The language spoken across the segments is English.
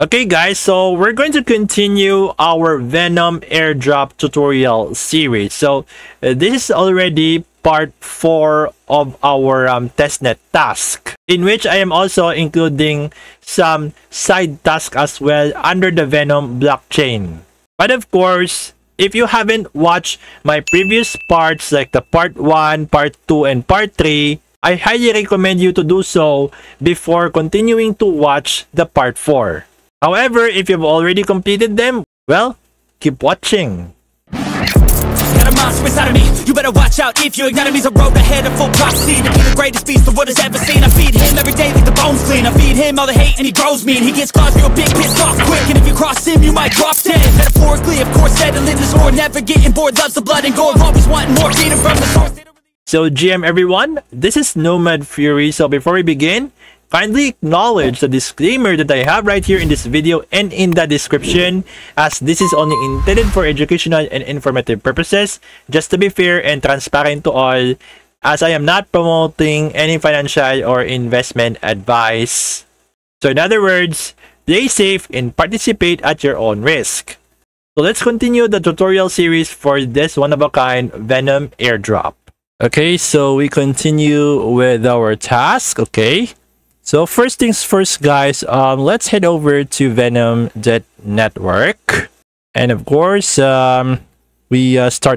Okay guys, so we're going to continue our Venom airdrop tutorial series. So this is already part 4 of our testnet task, in which I am also including some side tasks as well under the Venom blockchain. But of course, if you haven't watched my previous parts like the part 1, part 2, and part 3, I highly recommend you to do so before continuing to watch the part 4. However, if you've already completed them, well, keep watching. Got a monster inside of me. You better watch out if you ignite me's a road ahead of full prophecy. To be the greatest beast the world has ever seen. I feed him every day like the bones clean. I feed him all the hate and he grows me. And he gets claws real big, pissed off quick. And if you cross him, you might drop dead. Metaphorically, of course, settling the score. Never getting bored, loves the blood and gore. Always wanting more, feeding from the source. So GM everyone, this is Nomad Fury. So before we begin, kindly acknowledge the disclaimer that I have right here in this video and in the description, as this is only intended for educational and informative purposes, just to be fair and transparent to all, as I am not promoting any financial or investment advice. So in other words, play safe and participate at your own risk. So let's continue the tutorial series for this one-of-a-kind Venom airdrop. Okay, so we continue with our task, okay? So first things first guys, let's head over to Venom.network. And of course, we start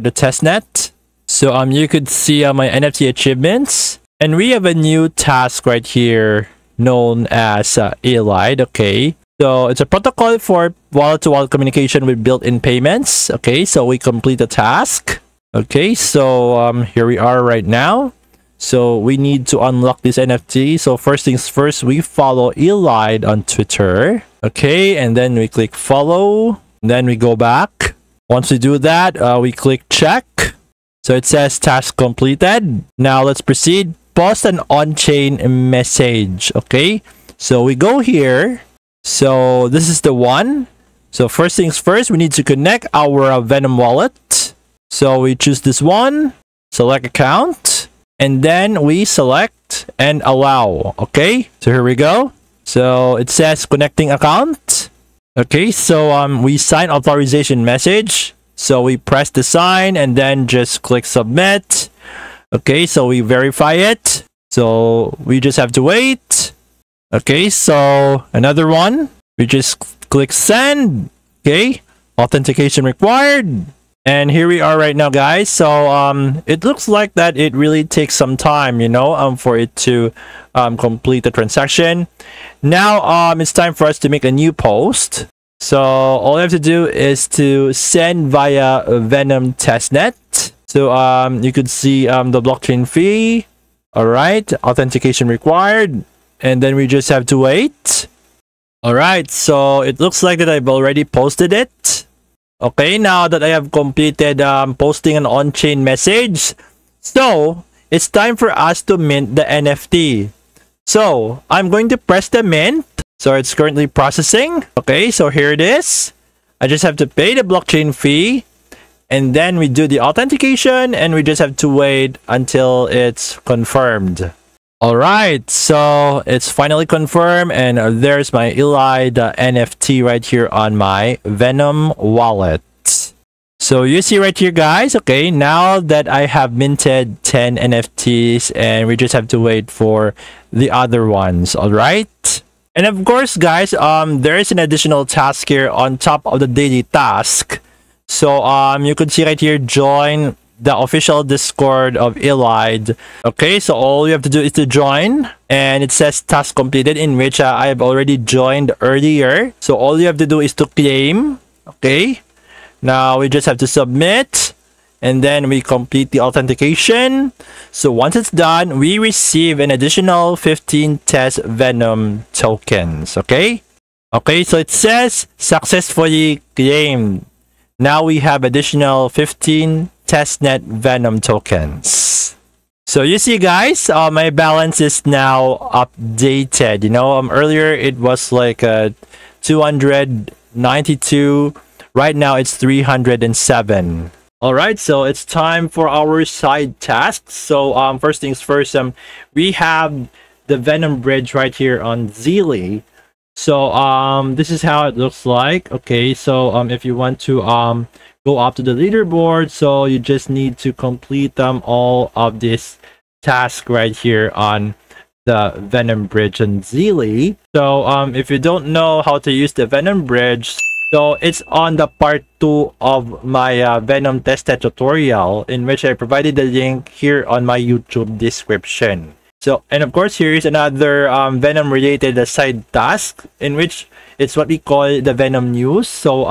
the testnet. So you could see my NFT achievements. And we have a new task right here known as Ylide, okay? So it's a protocol for wall-to-wall communication with built-in payments. Okay, so we complete the task. Okay, so here we are right now. So we need to unlock this NFT. So first things first, we follow Ylide on Twitter. Okay, and then we click follow. Then we go back. Once we do that, we click check. So it says task completed. Now let's proceed. Post an on-chain message. Okay, so we go here. So this is the one. So first things first, we need to connect our Venom wallet. So we choose this one. Select account. And then we select and allow. Okay, so here we go. So it says connecting account. Okay, so we sign authorization message. So we press the sign and then just click submit. Okay, so we verify it. So we just have to wait. Okay, so another one. We just click send. Okay, authentication required. And here we are right now guys. So it looks like that it really takes some time, you know, for it to complete the transaction. Now it's time for us to make a new post. So all I have to do is to send via Venom testnet. So you could see the blockchain fee. All right, authentication required, and then we just have to wait. All right, so it looks like that I've already posted it. Okay, now that I have completed posting an on-chain message, so it's time for us to mint the NFT. So I'm going to press the mint. So it's currently processing. Okay, so here it is. I just have to pay the blockchain fee, and then we do the authentication, and we just have to wait until it's confirmed. All right, so it's finally confirmed, and there's my Ylide NFT right here on my Venom wallet. So you see right here guys, okay, now that I have minted 10 NFTs, and we just have to wait for the other ones. All right, and of course guys, there is an additional task here on top of the daily task. So you could see right here, join the official Discord of Ylide. Okay, so all you have to do is to join, and it says task completed, in which I have already joined earlier. So all you have to do is to claim. Okay, now we just have to submit, and then we complete the authentication. So once it's done, we receive an additional 15 test Venom tokens. Okay, so it says successfully claimed. Now we have additional 15 testnet Venom tokens. So you see guys, my balance is now updated. You know, earlier it was like 292. Right now it's 307. All right, so it's time for our side tasks. So first things first, we have the Venom Bridge right here on Ylide. So this is how it looks like. Okay, so if you want to go up to the leaderboard, so you just need to complete all of this task right here on the Venom Bridge and Zealy. So if you don't know how to use the Venom Bridge, so it's on the part 2 of my Venom tester tutorial, in which I provided the link here on my YouTube description. So, and of course, here is another Venom related side task, in which it's what we call the Venom News. So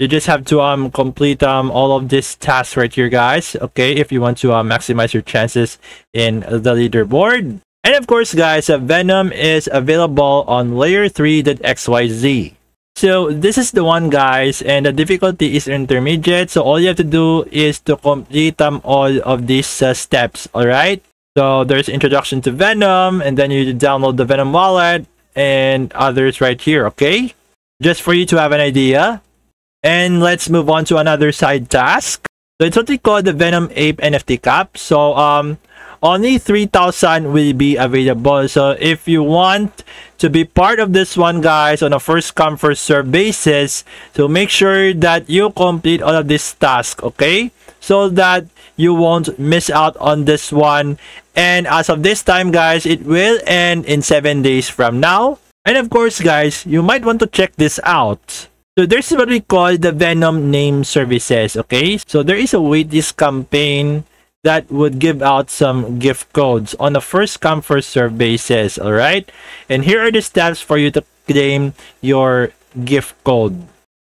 you just have to complete all of this tasks right here, guys. Okay, if you want to maximize your chances in the leaderboard. And of course, guys, Venom is available on layer 3.xyz. So this is the one, guys, and the difficulty is intermediate. So all you have to do is to complete all of these steps. All right. So there's introduction to Venom, and then you download the Venom wallet and others right here, okay? Just for you to have an idea. And let's move on to another side task. So it's what we call the Venom Ape NFT cap. So only 3,000 will be available. So if you want to be part of this one, guys, on a first come first serve basis, so make sure that you complete all of this task, okay? So that you won't miss out on this one. And as of this time, guys, it will end in 7 days from now. And of course, guys, you might want to check this out. So there's what we call the Venom Name Services, okay? So there is a waitlist campaign that would give out some gift codes on a first come first serve basis, all right? And here are the steps for you to claim your gift code.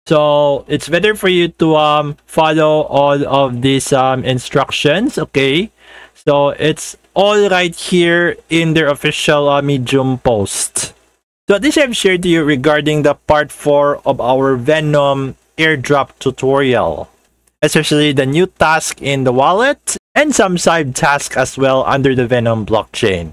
So it's better for you to follow all of these instructions, okay? So it's all right here in their official Medium post. So this I've shared to you regarding the part 4 of our Venom airdrop tutorial, especially the new task in the wallet and some side tasks as well under the Venom blockchain.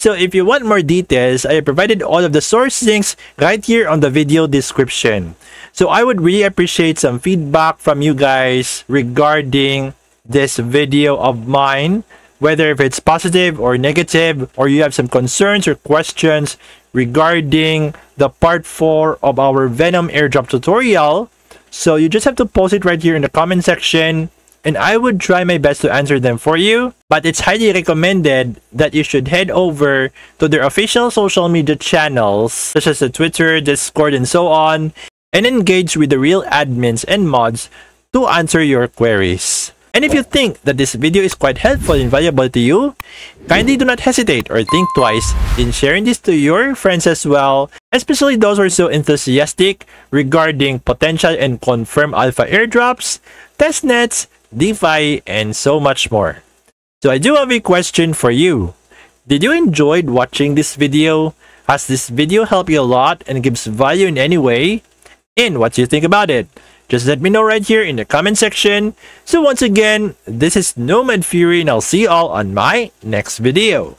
So if you want more details, I provided all of the source links right here on the video description. So I would really appreciate some feedback from you guys regarding this video of mine, whether if it's positive or negative, or you have some concerns or questions regarding the part 4 of our Venom airdrop tutorial. So you just have to post it right here in the comment section, and I would try my best to answer them for you. But it's highly recommended that you should head over to their official social media channels, such as the Twitter, Discord, and so on, and engage with the real admins and mods to answer your queries. And if you think that this video is quite helpful and valuable to you, kindly do not hesitate or think twice in sharing this to your friends as well, especially those who are so enthusiastic regarding potential and confirmed alpha airdrops, testnets, DeFi, and so much more. So I do have a question for you. Did you enjoy watching this video? Has this video helped you a lot and gives value in any way? And what do you think about it? Just let me know right here in the comment section. So once again, this is Nomad Fury, and I'll see you all on my next video.